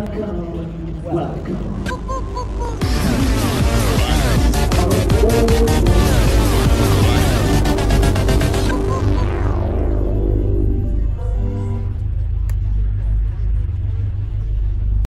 Welcome, welcome.